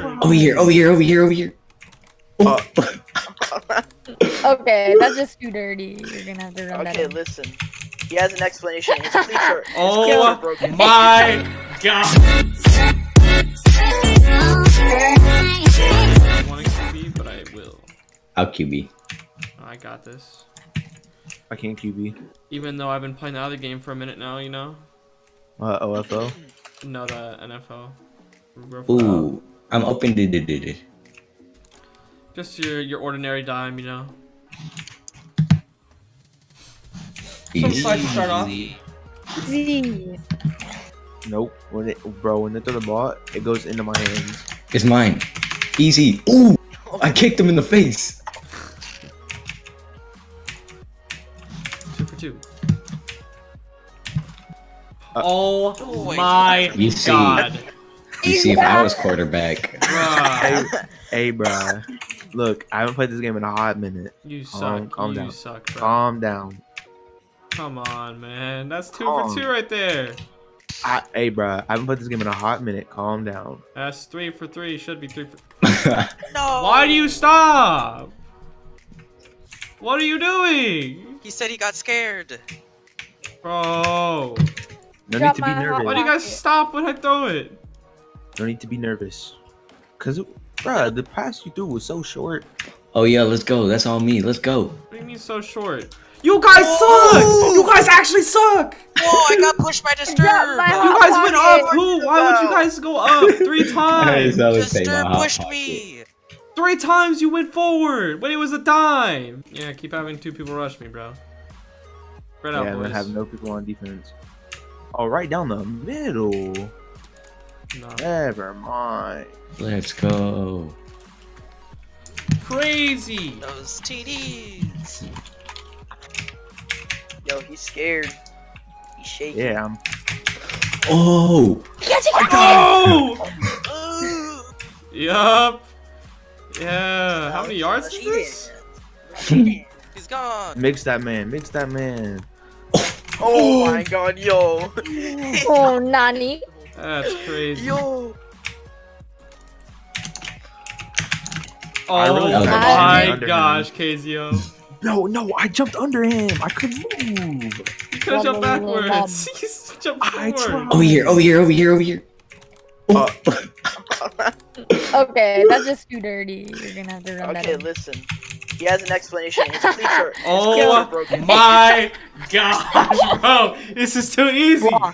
Over here. Okay, that's just too dirty. You're gonna have to run that. Okay, listen. He has an explanation. His cleats are broken. My God. I don't want to QB, but I will. I'll QB. I got this. I can't QB. Even though I've been playing the other game for a minute now, you know? OFO? No, the NFO. Ooh, I'm open to it. Just your ordinary dime, you know? Some slides to start off. Nope. When they throw the ball, it goes into my hands. It's mine. Easy. Ooh! I kicked him in the face! 2 for 2. Oh my God. You see, if I was quarterback. Bruh. Hey, bruh. Look, I haven't played this game in a hot minute. You suck. Calm down. Bro. Calm down. Come on, man. That's 2 for 2 right there. Hey, bruh. I haven't played this game in a hot minute. Calm down. That's 3 for 3. Should be 3 for... No. Why do you stop? What are you doing? He said he got scared. Bro. No need to be nervous. Why do you guys stop when I throw it? No need to be nervous. Because, bruh, the pass you threw was so short. Oh, yeah. Let's go. That's all me. Let's go. What do you mean so short? You guys suck! You guys actually suck! Oh, I got pushed by Disturb! You guys went up! Who? Why would you guys go up 3 times? Disturb pushed me! 3 times you went forward when it was a dime! Yeah, keep having 2 people rush me, bro. Spread out, boys. Yeah, I'm gonna have no people on defense. Oh, right down the middle. No. Never mind. Let's go. Crazy. Those TDs. Yo, he's scared. He's shaking. Yeah. Oh. Yes, he got it. Yup. Yeah. How many yards is this? He's gone. Mix that man. Mix that man. Oh my God, yo. Oh, Nani. That's crazy. Yo. Oh really my gosh, KZO. No, I jumped under him. I couldn't move. You could have jumped backwards. He's jumped forward. Over here. Okay, that's just too dirty. You're gonna have to run that. Okay, listen. He has an explanation. His cleats are broken. My gosh, bro. This is too easy. Oh,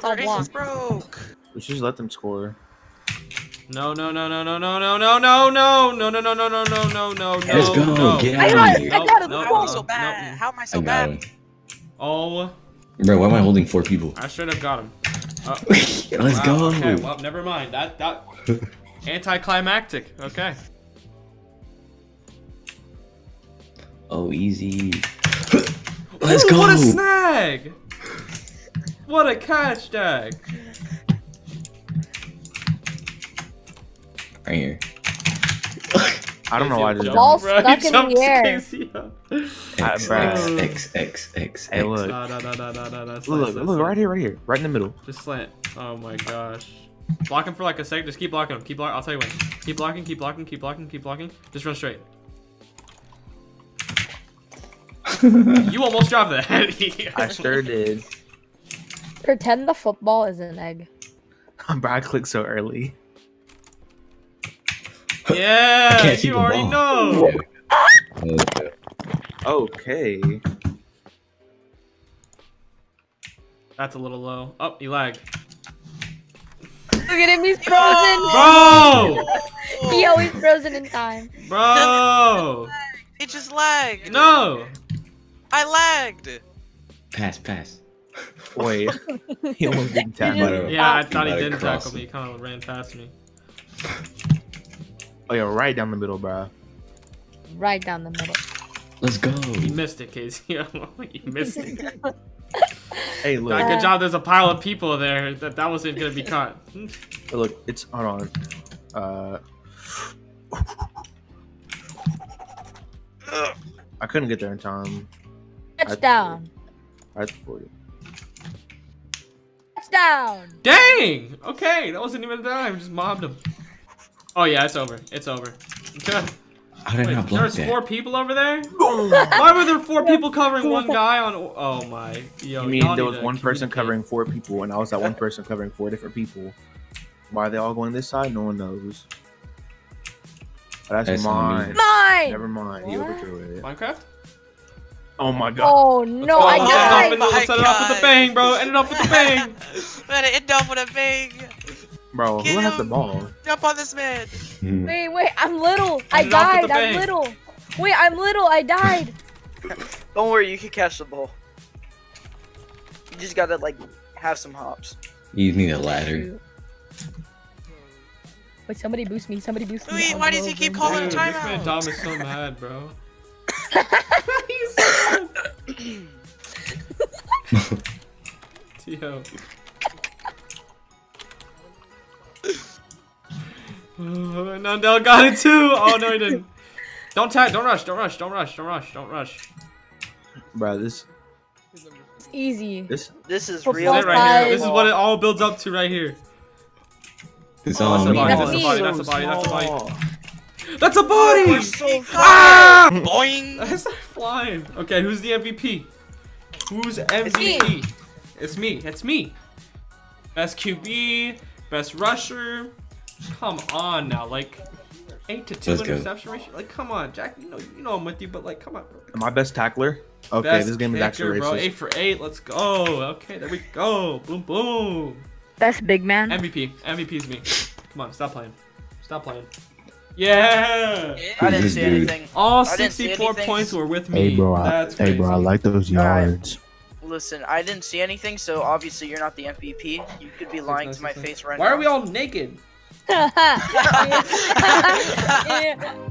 the race is broke. We should just let them score. No. Let's go. Get out of here. How am I so bad? How am I so bad? Oh. Bro, why am I holding 4 people? I should have got him. Let's go. Okay, well, never mind. That anticlimactic. Okay. Oh, easy. Let's go. What a snag! What a catch, Dag! Right here. I don't know why I just jumped. Stuck in the air. X. Hey, look. Look, right here. Right in the middle. Just slant. Oh my gosh. Block him for like a sec. Just keep blocking him. Keep blocking. I'll tell you when. Keep blocking. Just run straight. You almost dropped that. I sure did. Pretend the football is an egg. Bro, I clicked so early. Yeah, you already know. Okay. That's a little low. Oh, he lagged. Look at him, he's frozen. Bro! He always frozen in time. Bro! It just lagged. No! I lagged. Pass. Wait, he almost didn't tackle me. Yeah, I thought he didn't tackle me. He kind of ran past me. Oh yeah, right down the middle, bro. Right down the middle. Let's go. You missed it, Casey. You missed it. Hey, look. Good job. There's a pile of people there. That wasn't gonna be caught. Hey, look, it's hold on. I couldn't get there in time. Touchdown. That's 40. Down. Dang! Okay, that wasn't even a dime. Just mobbed him. Oh yeah, it's over. It's over. How did I not block that? There's four people over there? Why were there four people covering one guy on... Oh my... Yo, you mean there was one person covering four people and I was that one person covering four different people. Why are they all going this side? No one knows. That's mine. Mine! Never mind. You overthrew it. Minecraft? Oh my god. Oh no, I died! Let's end it off with a bang, bro. End it off with a bang. Let it end off with a bang. Bro, who has the ball? Jump on this man. Wait, wait, I'm little. I died. I'm little. Wait, I'm little. I died. Don't worry, you can catch the ball. You just gotta, like, have some hops. You need a ladder. Wait, somebody boost me. Somebody boost me. Wait, why does he keep calling a timeout? This man Dom is so mad, bro. He's so mad. Yo. Nundell got it too. Oh no, he didn't. Don't rush. Bro, this. It's easy. This is real right here. This is what it all builds up to right here. It's all me. That's a body. We're so far. Boing. That's not flying. Okay, who's the MVP? Who's MVP? It's me. Best QB. Best rusher. Come on now, like 8 to 2 interception ratio. Like, come on, Jack. You know I'm with you, but like, come on, bro. My best tackler. Okay, best this game is actually racist. 8 for 8. Let's go. Okay, there we go. Boom, boom. Best big man. MVP. MVP's me. Come on, stop playing. Yeah. I didn't see anything. All 64 points were with me. Hey, bro. Hey, bro. I like those yards. Listen, I didn't see anything, so obviously you're not the MVP. You could be lying to my face right now. Why are we all naked? Ha ha!